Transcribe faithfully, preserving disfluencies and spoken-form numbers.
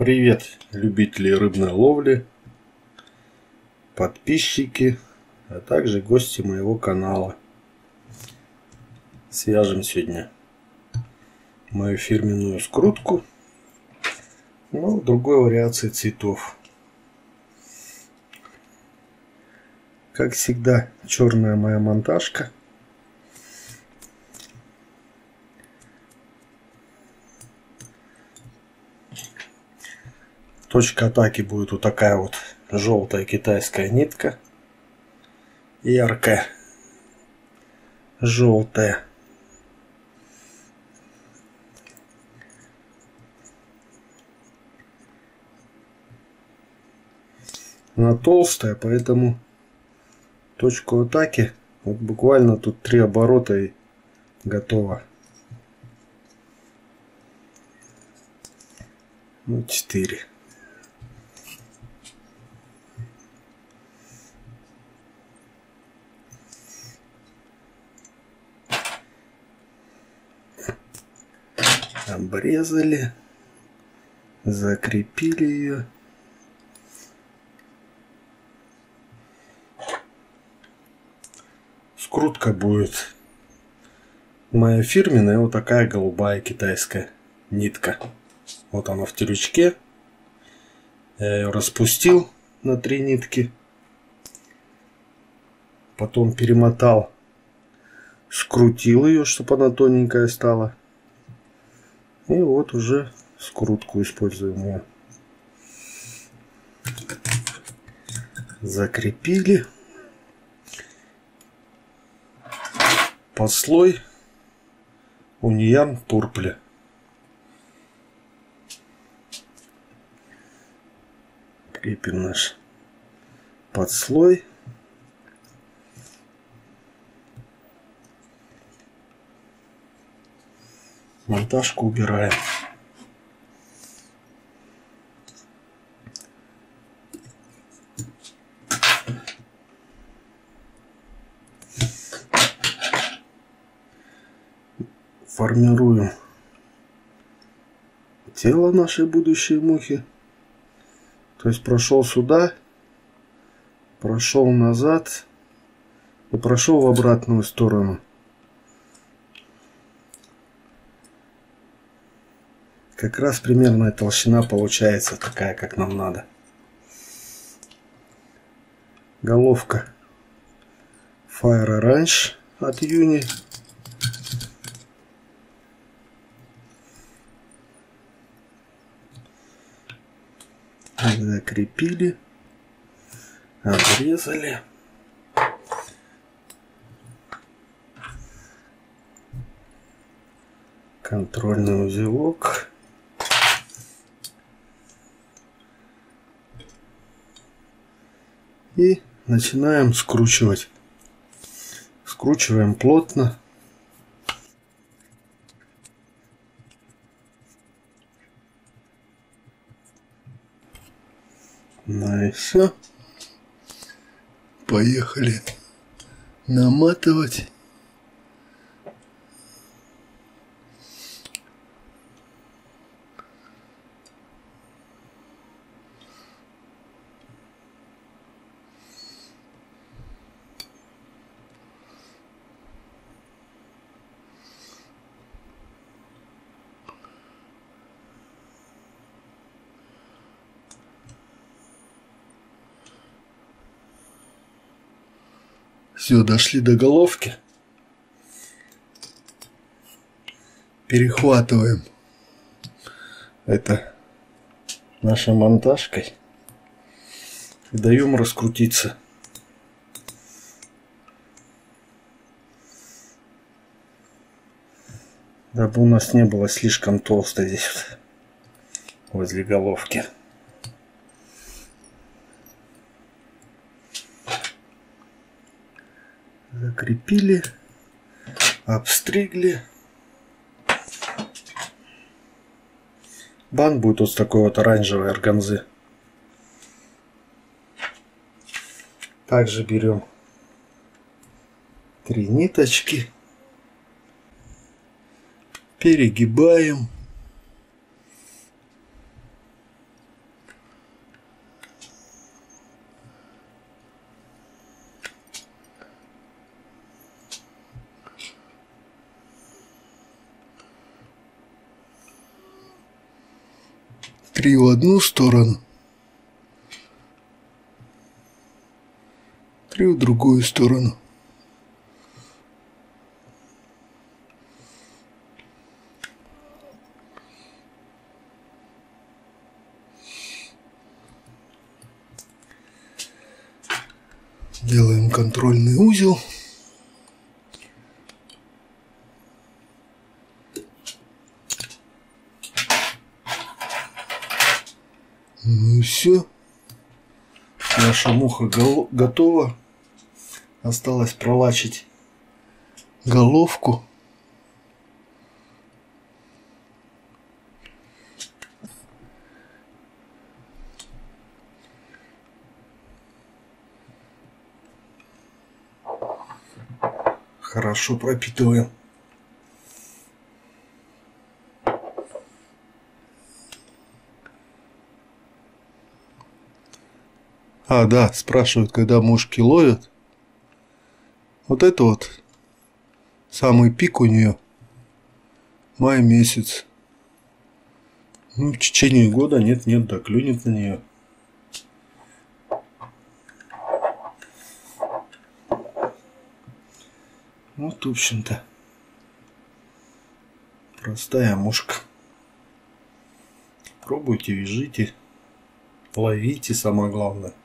Привет, любители рыбной ловли, подписчики, а также гости моего канала. Свяжем сегодня мою фирменную скрутку, но в другой вариации цветов. Как всегда, черная моя монтажка. Точка атаки будет вот такая вот желтая китайская нитка. Яркая. Желтая. Она толстая, поэтому точку атаки вот буквально тут три оборота и готово. Ну, четыре. Обрезали, закрепили ее. Скрутка будет моя фирменная, вот такая голубая китайская нитка. Вот она в тюрючке. Я ее распустил на три нитки. Потом перемотал, скрутил ее, чтобы она тоненькая стала. И вот уже скрутку используем ее. Закрепили. Под слой униян пурпли. Крепим наш подслой. Монтажку убираем. Формируем тело нашей будущей мухи. То есть прошел сюда, прошел назад и прошел в обратную сторону. Как раз примерная толщина получается такая, как нам надо. Головка Fire Orange от Юни. Закрепили, обрезали. Контрольный узелок. И начинаем скручивать. Скручиваем плотно. Ну и все. Поехали наматывать. Все, дошли до головки. Перехватываем это нашей монтажкой и даем раскрутиться. Дабы у нас не было слишком толсто здесь вот, возле головки. Закрепили, обстригли. Бант будет вот с такой вот оранжевой органзы. Также берем три ниточки, перегибаем, три в одну сторону, три в другую сторону. Делаем контрольный узел. Ну и все. Наша муха готова. Осталось пролачить головку. Хорошо пропитываем. А, да, спрашивают, когда мушки ловят. Вот это вот самый пик у нее май месяц. Ну, в течение года нет-нет, да клюнет на нее. Вот, в общем-то, простая мушка. Пробуйте, вяжите, ловите, самое главное.